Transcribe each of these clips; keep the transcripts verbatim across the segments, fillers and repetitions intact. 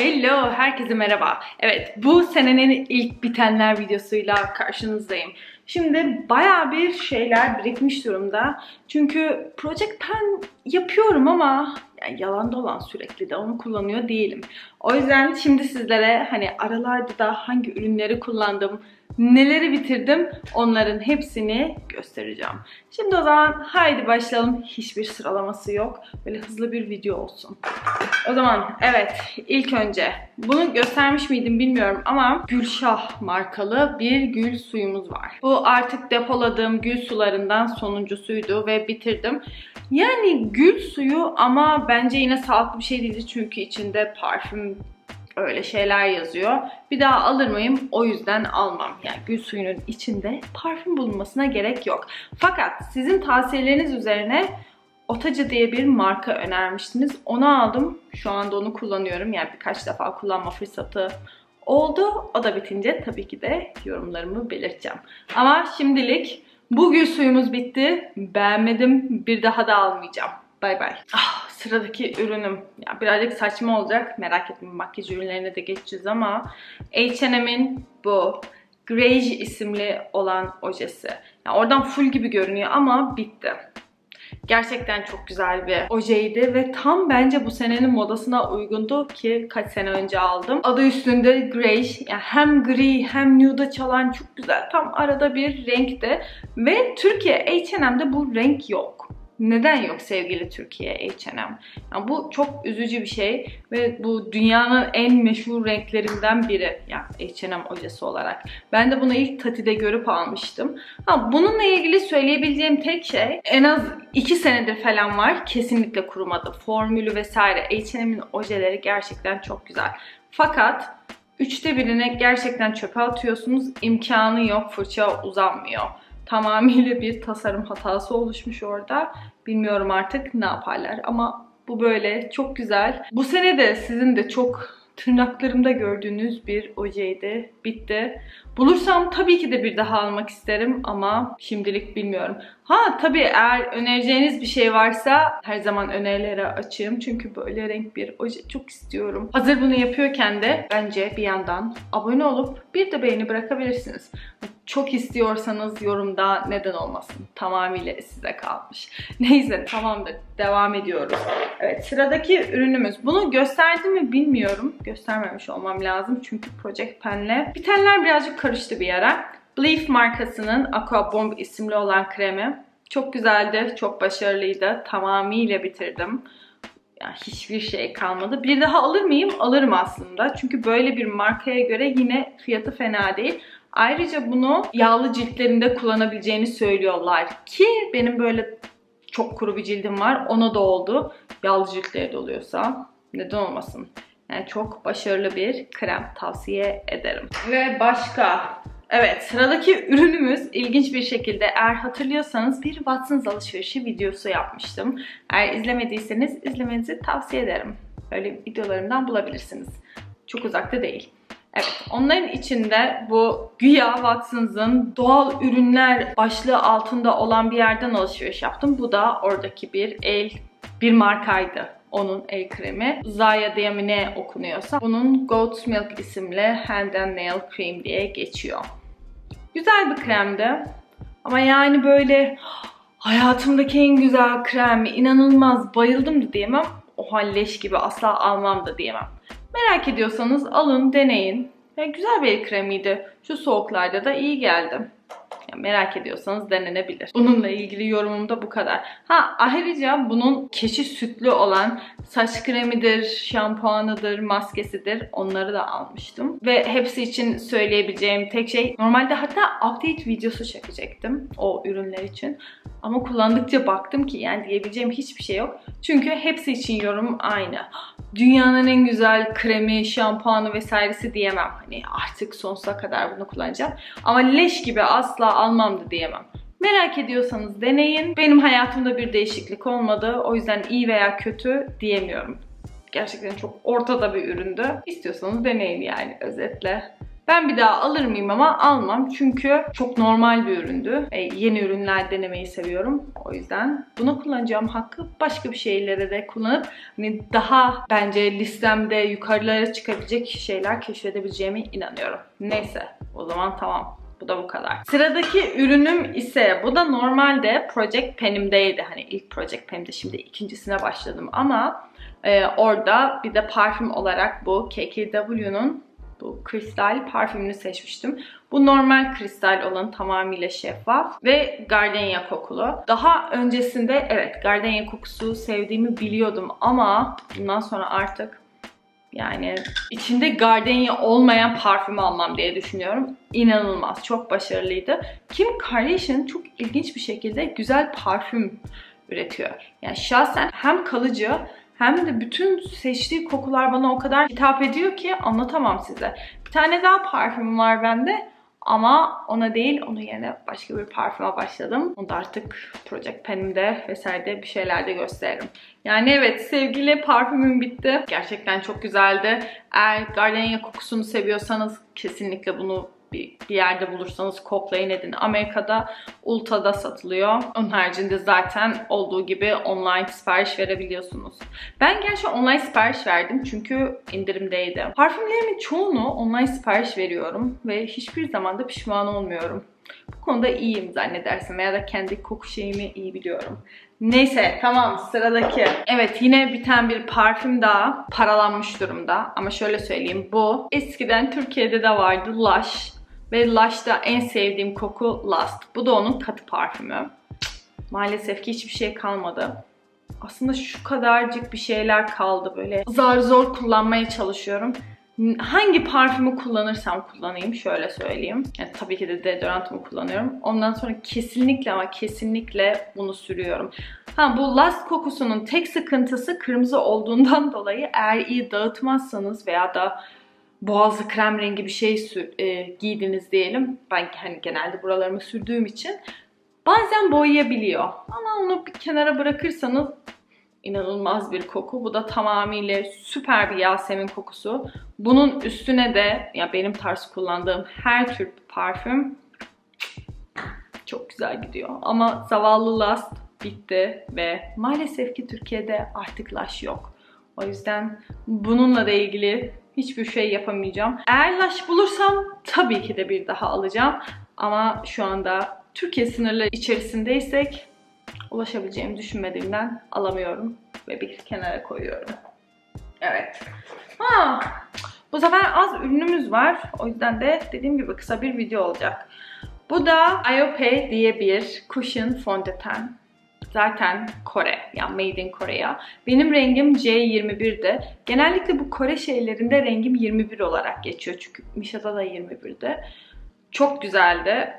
Hello, herkese merhaba. Evet, bu senenin ilk bitenler videosuyla karşınızdayım. Şimdi bayağı bir şeyler birikmiş durumda. Çünkü Project Pen yapıyorum ama yani yalan dolan sürekli de onu kullanıyor değilim. O yüzden şimdi sizlere hani aralarda da hangi ürünleri kullandım, neleri bitirdim onların hepsini göstereceğim. Şimdi o zaman haydi başlayalım. Hiçbir sıralaması yok. Böyle hızlı bir video olsun. O zaman evet, ilk önce bunu göstermiş miydim bilmiyorum ama Gülşah markalı bir gül suyumuz var. Bu artık depoladığım gül sularından sonuncusuydu ve bitirdim. Yani gül suyu ama bence yine sağlıklı bir şey değildi çünkü içinde parfüm, öyle şeyler yazıyor. Bir daha alır mıyım? O yüzden almam. Yani gül suyunun içinde parfüm bulunmasına gerek yok. Fakat sizin tavsiyeleriniz üzerine Otacı diye bir marka önermiştiniz. Onu aldım. Şu anda onu kullanıyorum. Yani birkaç defa kullanma fırsatı oldu. O da bitince tabii ki de yorumlarımı belirteceğim. Ama şimdilik bu gül suyumuz bitti. Beğenmedim. Bir daha da almayacağım. Bay bay. Ah, sıradaki ürünüm. Ya birazcık saçma olacak. Merak etmeyin, makyaj ürünlerine de geçeceğiz ama H and M'in bu Greige isimli olan ojesi. Yani oradan full gibi görünüyor ama bitti. Gerçekten çok güzel bir ojeydi ve tam bence bu senenin modasına uygundu ki kaç sene önce aldım. Adı üstünde greige, yani hem gri hem nude'a çalan çok güzel tam arada bir renkti ve Türkiye H and M'de bu renk yok. Neden yok sevgili Türkiye H and M? Yani bu çok üzücü bir şey ve bu dünyanın en meşhur renklerinden biri. Yani H and M ojesi olarak. Ben de bunu ilk Tati'de görüp almıştım. Ha, bununla ilgili söyleyebileceğim tek şey, en az iki senedir falan var. Kesinlikle kurumadı. Formülü vesaire. H and M'in ojeleri gerçekten çok güzel. Fakat üçte birine gerçekten çöpe atıyorsunuz. İmkanı yok. Fırça uzanmıyor. Tamamıyla bir tasarım hatası oluşmuş orada. Bilmiyorum artık ne yaparlar ama bu böyle çok güzel. Bu sene de sizin de çok tırnaklarımda gördüğünüz bir ojeydi. Bitti. Bulursam tabii ki de bir daha almak isterim ama şimdilik bilmiyorum. Ha tabii eğer önereceğiniz bir şey varsa her zaman önerilere açığım. Çünkü böyle renk bir oje çok istiyorum. Hazır bunu yapıyorken de bence bir yandan abone olup bir de beğeni bırakabilirsiniz. Çok istiyorsanız yorumda neden olmasın. Tamamıyla size kalmış. Neyse tamamdır. Devam ediyoruz. Evet, sıradaki ürünümüz. Bunu gösterdim mi bilmiyorum. Göstermemiş olmam lazım. Çünkü Project Pen'le bitenler birazcık karıştı bir ara. Belif markasının aqua bomb isimli olan kremi. Çok güzeldi. Çok başarılıydı. Tamamıyla bitirdim. Yani hiçbir şey kalmadı. Bir daha alır mıyım? Alırım aslında. Çünkü böyle bir markaya göre yine fiyatı fena değil. Ayrıca bunu yağlı ciltlerinde kullanabileceğini söylüyorlar ki benim böyle çok kuru bir cildim var. Ona da oldu. Yağlı ciltlere de oluyorsa neden olmasın. Yani çok başarılı bir krem, tavsiye ederim. Ve başka... Evet, sıradaki ürünümüz ilginç bir şekilde eğer hatırlıyorsanız bir Watsons alışverişi videosu yapmıştım. Eğer izlemediyseniz izlemenizi tavsiye ederim. Böyle videolarımdan bulabilirsiniz. Çok uzakta değil. Evet, onların içinde bu güya Watsons'ın doğal ürünler başlığı altında olan bir yerden alışveriş yaptım. Bu da oradaki bir el, bir markaydı. Onun el kremi. Zaya diye mi ne okunuyorsa. Bunun Goat's Milk isimli Hand and Nail Cream diye geçiyor. Güzel bir kremdi. Ama yani böyle hayatımdaki en güzel kremi, inanılmaz bayıldım da diyemem. O halleş gibi asla almam da diyemem. Merak ediyorsanız alın, deneyin. Yani güzel bir el kremiydi. Şu soğuklarda da iyi geldi. Yani merak ediyorsanız denenebilir. Bununla ilgili yorumum da bu kadar. Ha ayrıca bunun keçi sütlü olan saç kremidir, şampuanıdır, maskesidir. Onları da almıştım. Ve hepsi için söyleyebileceğim tek şey, normalde hatta update videosu çekecektim o ürünler için. Ama kullandıkça baktım ki yani diyebileceğim hiçbir şey yok. Çünkü hepsi için yorum aynı. Dünyanın en güzel kremi, şampuanı vesairesi diyemem. Hani artık sonsuza kadar bunu kullanacağım. Ama leş gibi asla almam da diyemem. Merak ediyorsanız deneyin. Benim hayatımda bir değişiklik olmadı. O yüzden iyi veya kötü diyemiyorum. Gerçekten çok ortada bir üründü. İstiyorsanız deneyin yani özetle. Ben bir daha alır mıyım ama almam. Çünkü çok normal bir üründü. E, yeni ürünler denemeyi seviyorum. O yüzden bunu kullanacağım hakkı başka bir şeylere de kullanıp hani daha bence listemde yukarılara çıkabilecek şeyler keşfedebileceğime inanıyorum. Neyse, o zaman tamam. Bu da bu kadar. Sıradaki ürünüm ise, bu da normalde Project Pen'imdeydi. Hani ilk Project Pen'imde, şimdi ikincisine başladım ama e, orada bir de parfüm olarak bu K K W'nun bu kristal parfümünü seçmiştim. Bu normal kristal olan, tamamıyla şeffaf ve gardenya kokulu. Daha öncesinde evet gardenya kokusu sevdiğimi biliyordum ama bundan sonra artık yani içinde gardenya olmayan parfüm almam diye düşünüyorum. İnanılmaz, çok başarılıydı. Kim Kardashian çok ilginç bir şekilde güzel parfüm üretiyor. Yani şahsen hem kalıcı hem de bütün seçtiği kokular bana o kadar hitap ediyor ki anlatamam size. Bir tane daha parfüm var bende ama ona değil, onun yerine başka bir parfüme başladım. Onu da artık Project Pen'imde vesairede bir şeylerde gösteririm. Yani evet sevgili, parfümüm bitti. Gerçekten çok güzeldi. Eğer gardenya kokusunu seviyorsanız kesinlikle bunu bir yerde bulursanız koklayın edin. Amerika'da Ulta'da satılıyor. Onun haricinde zaten olduğu gibi online sipariş verebiliyorsunuz. Ben gerçi online sipariş verdim çünkü indirimdeydi. Parfümlerimin çoğunu online sipariş veriyorum ve hiçbir zaman da pişman olmuyorum. Bu konuda iyiyim zannedersin veya da kendi koku şeyimi iyi biliyorum. Neyse tamam, sıradaki. Evet, yine biten bir parfüm daha, paralanmış durumda. Ama şöyle söyleyeyim, bu eskiden Türkiye'de de vardı, Lush. Ve Lush'ta en sevdiğim koku Last. Bu da onun katı parfümü. Maalesef ki hiçbir şey kalmadı. Aslında şu kadarcık bir şeyler kaldı böyle. Zar zor kullanmaya çalışıyorum. Hangi parfümü kullanırsam kullanayım şöyle söyleyeyim. Yani tabii ki de deodorantımı kullanıyorum. Ondan sonra kesinlikle ama kesinlikle bunu sürüyorum. Ha, bu Last kokusunun tek sıkıntısı kırmızı olduğundan dolayı eğer iyi dağıtmazsanız veya da boğazlı krem rengi bir şey sür, e, giydiniz diyelim. Ben hani genelde buralarımı sürdüğüm için bazen boyayabiliyor. Ama onu bir kenara bırakırsanız inanılmaz bir koku. Bu da tamamıyla süper bir Yasemin kokusu. Bunun üstüne de ya benim tarz kullandığım her tür parfüm çok güzel gidiyor. Ama zavallı Last bitti ve maalesef ki Türkiye'de artık Lush yok. O yüzden bununla da ilgili hiçbir şey yapamayacağım. Eğer Lush bulursam tabii ki de bir daha alacağım. Ama şu anda Türkiye sınırları içerisindeysek ulaşabileceğimi düşünmediğimden alamıyorum ve bir kenara koyuyorum. Evet. Ha, bu sefer az ürünümüz var. O yüzden de dediğim gibi kısa bir video olacak. Bu da I O P E diye bir cushion fondöten. Zaten Kore. Yani made in Korea. Benim rengim C yirmi bir'de. Genellikle bu Kore şeylerinde rengim yirmi bir olarak geçiyor. Çünkü Misha'da da yirmi bir'de. Çok güzeldi.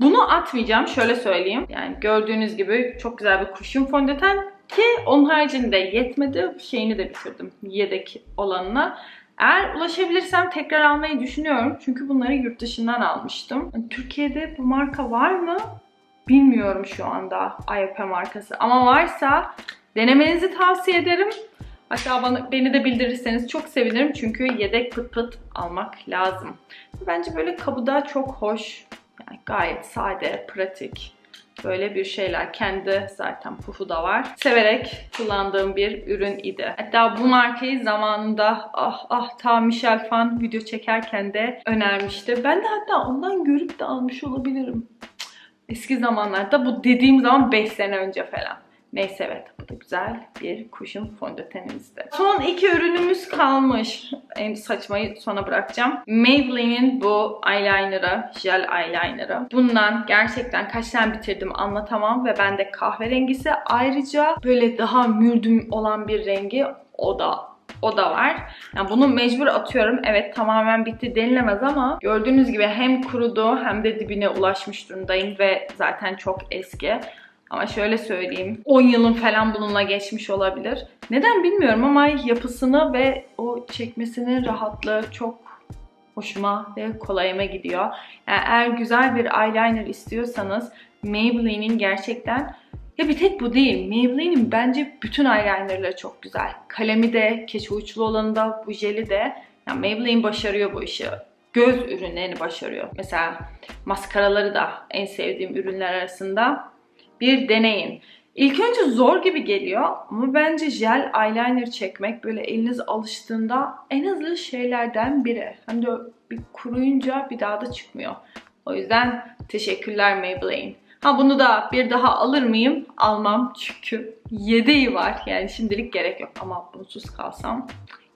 Bunu atmayacağım şöyle söyleyeyim. Yani gördüğünüz gibi çok güzel bir cushion fondöten ki onun haricinde yetmedi. Şeyini de düşürdüm, yedek olanına. Eğer ulaşabilirsem tekrar almayı düşünüyorum. Çünkü bunları yurt dışından almıştım. Yani Türkiye'de bu marka var mı? Bilmiyorum şu anda I O P E markası. Ama varsa denemenizi tavsiye ederim. Hatta bana, beni de bildirirseniz çok sevinirim. Çünkü yedek pıt pıt almak lazım. Bence böyle kabı daha çok hoş. Yani gayet sade, pratik böyle bir şeyler. Kendi zaten pufu da var. Severek kullandığım bir ürün idi. Hatta bu markayı zamanında ah ah ta Michel Fan video çekerken de önermişti. Ben de hatta ondan görüp de almış olabilirim. Eski zamanlarda, bu dediğim zaman beş sene önce falan. Neyse evet, bu da güzel bir cushion fondötenimizdi. Son iki ürünümüz kalmış. En saçmayı sona bırakacağım. Maybelline'in bu eyeliner'ı, jel eyeliner'ı. Bundan gerçekten kaç tane bitirdim anlatamam ve bende kahverengisi. Ayrıca böyle daha mürdüm olan bir rengi o da O da var. Yani bunu mecbur atıyorum. Evet tamamen bitti denilemez ama gördüğünüz gibi hem kurudu hem de dibine ulaşmış durumdayım ve zaten çok eski. Ama şöyle söyleyeyim, on yılın falan bununla geçmiş olabilir. Neden bilmiyorum ama yapısını ve o çekmesinin rahatlığı çok hoşuma ve kolayıma gidiyor. Yani eğer güzel bir eyeliner istiyorsanız Maybelline'in gerçekten... Ya bir tek bu değil. Maybelline'in bence bütün eyelinerları çok güzel. Kalemi de, keçe uçlu olanı da, bu jeli de. Yani Maybelline başarıyor bu işi. göz ürünlerini başarıyor. Mesela maskaraları da en sevdiğim ürünler arasında. Bir deneyin. İlk önce zor gibi geliyor ama bence jel eyeliner çekmek böyle eliniz alıştığında en hızlı şeylerden biri. Hem de bir kuruyunca bir daha da çıkmıyor. O yüzden teşekkürler Maybelline. Ha bunu da bir daha alır mıyım? Almam çünkü yedeği var. Yani şimdilik gerek yok ama bunsuz kalsam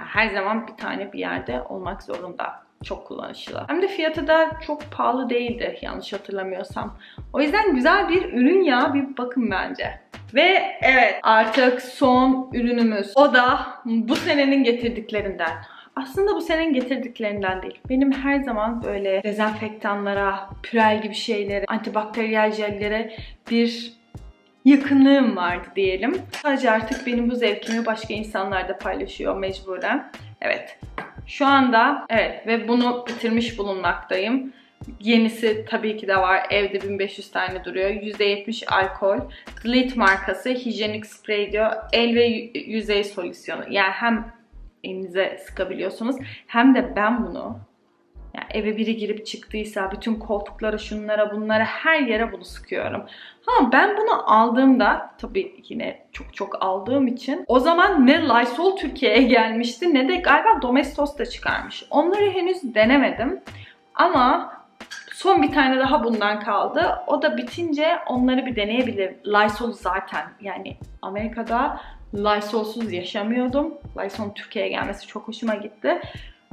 yani her zaman bir tane bir yerde olmak zorunda. Çok kullanışlı. Hem de fiyatı da çok pahalı değildi yanlış hatırlamıyorsam. O yüzden güzel bir ürün ya. Bir bakın bence. Ve evet artık son ürünümüz. O da bu senenin getirdiklerinden. Aslında bu senenin getirdiklerinden değil. Benim her zaman böyle dezenfektanlara, pürel gibi şeylere, antibakteriyel jellere bir yakınlığım vardı diyelim. Sadece artık benim bu zevkimi başka insanlar da paylaşıyor mecburen. Evet. Şu anda evet ve bunu bitirmiş bulunmaktayım. Yenisi tabii ki de var. Evde bin beş yüz tane duruyor. yüzde yetmiş alkol. Delete markası hijyenik sprey diyor. El ve yüzey solüsyonu. Yani hem elinize sıkabiliyorsunuz hem de ben bunu yani eve biri girip çıktıysa bütün koltuklara, şunlara, bunlara, her yere bunu sıkıyorum. Ha ben bunu aldığımda tabii yine çok çok aldığım için o zaman ne Lysol Türkiye'ye gelmişti ne de galiba Domestos da çıkarmış. Onları henüz denemedim ama son bir tane daha bundan kaldı. O da bitince onları bir deneyebilirim. Lysol zaten yani Amerika'da Lysol'suz yaşamıyordum. Lysol Türkiye'ye gelmesi çok hoşuma gitti.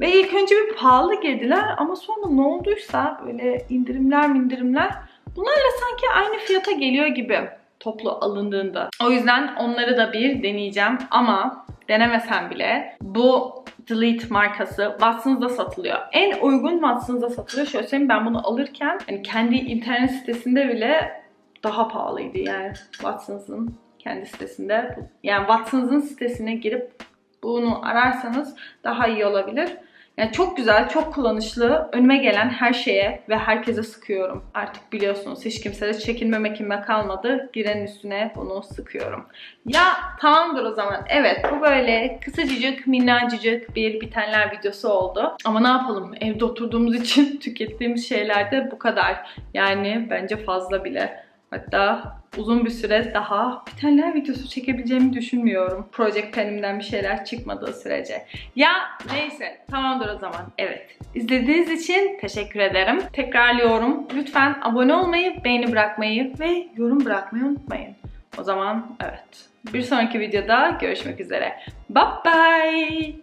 Ve ilk önce bir pahalı girdiler ama sonra ne olduysa böyle indirimler indirimler bunlarla sanki aynı fiyata geliyor gibi toplu alındığında. O yüzden onları da bir deneyeceğim ama denemesem bile bu Delete markası Watsons'da satılıyor. En uygun Watsons'da satılıyor. Şöyle söyleyeyim ben bunu alırken yani kendi internet sitesinde bile daha pahalıydı yani Watsons'ın kendi sitesinde. Yani Watsons'ın sitesine girip bunu ararsanız daha iyi olabilir. Yani çok güzel, çok kullanışlı. Önüme gelen her şeye ve herkese sıkıyorum. Artık biliyorsunuz hiç kimseye çekinme mekinme kalmadı. Girenin üstüne bunu sıkıyorum. Ya tamamdır o zaman. Evet bu böyle kısacıcık, minnacıcık bir bitenler videosu oldu. Ama ne yapalım? Evde oturduğumuz için tükettiğimiz şeyler de bu kadar. Yani bence fazla bile. Hatta uzun bir süre daha bitenler videosu çekebileceğimi düşünmüyorum. Project Pen'imden bir şeyler çıkmadığı sürece. Ya neyse tamamdır o zaman. Evet. İzlediğiniz için teşekkür ederim. Tekrarlıyorum. Lütfen abone olmayı, beğeni bırakmayı ve yorum bırakmayı unutmayın. O zaman evet. Bir sonraki videoda görüşmek üzere. Bye bye.